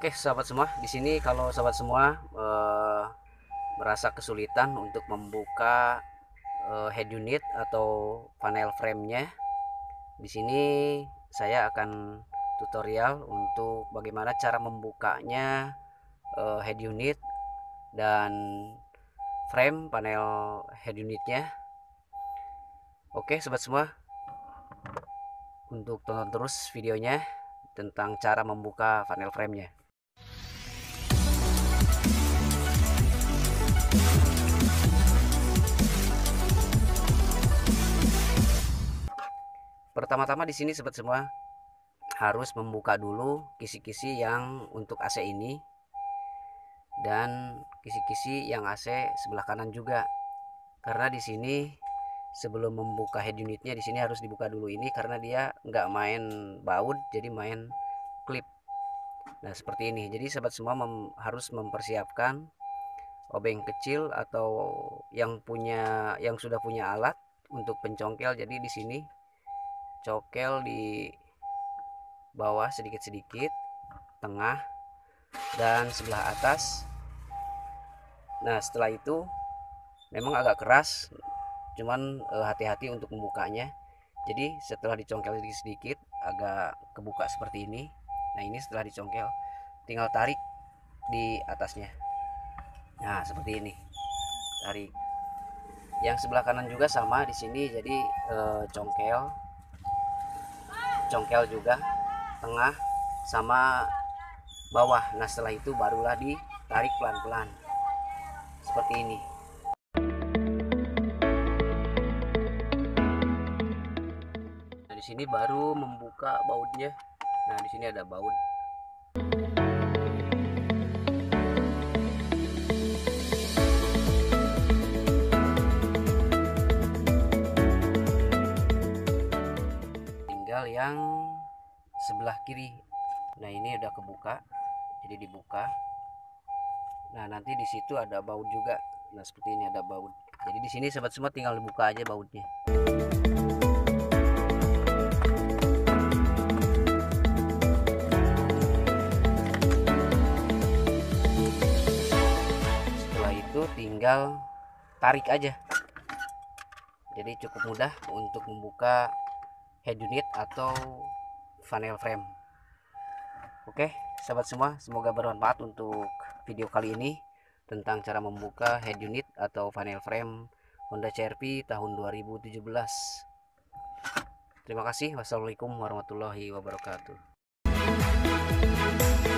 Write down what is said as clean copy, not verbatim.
Oke sahabat semua, di sini kalau sahabat semua merasa kesulitan untuk membuka head unit atau panel framenya, di sini saya akan tutorial untuk bagaimana cara membukanya head unit dan frame panel head unitnya. Oke sobat semua, untuk tonton terus videonya tentang cara membuka panel framenya. Pertama-tama di sini sobat semua harus membuka dulu kisi-kisi yang untuk AC ini dan kisi-kisi yang AC sebelah kanan juga, karena di sini sebelum membuka head unitnya di sini harus dibuka dulu ini karena dia nggak main baut jadi main klip. Nah seperti ini, jadi sobat semua harus mempersiapkan obeng kecil atau yang sudah punya alat untuk pencongkel. Jadi di sini cokel di bawah sedikit-sedikit, tengah dan sebelah atas. Nah setelah itu memang agak keras, cuman hati-hati untuk membukanya. Jadi setelah dicongkel sedikit-sedikit agak kebuka seperti ini. Nah ini setelah dicongkel tinggal tarik di atasnya. Nah seperti ini, tarik. Yang sebelah kanan juga sama di sini, jadi congkel juga tengah sama bawah. Nah setelah itu barulah ditarik pelan-pelan seperti ini. Nah di sini baru membuka bautnya. Nah di sini ada baut. Yang sebelah kiri, nah ini udah kebuka, jadi dibuka. Nah nanti di situ ada baut juga. Nah seperti ini ada baut. Jadi di sini sobat semua tinggal dibuka aja bautnya. Setelah itu tinggal tarik aja. Jadi cukup mudah untuk membuka head unit atau panel frame. Oke sahabat semua, semoga bermanfaat untuk video kali ini tentang cara membuka head unit atau panel frame Honda CRV tahun 2017. Terima kasih. Wassalamualaikum warahmatullahi wabarakatuh.